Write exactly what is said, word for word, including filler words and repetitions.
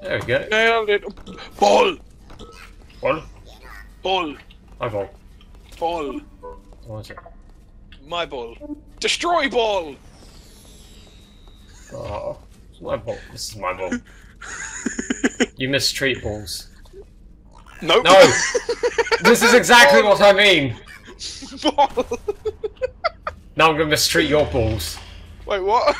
There we go. Nailed it. Ball. Ball. Ball. My ball. Ball. What is it? My ball. Destroy ball. Oh, it's my ball. This is my ball. You mistreat balls. Nope. No. This is exactly ball. What I mean. Ball. Now I'm gonna mistreat your balls. Wait, what?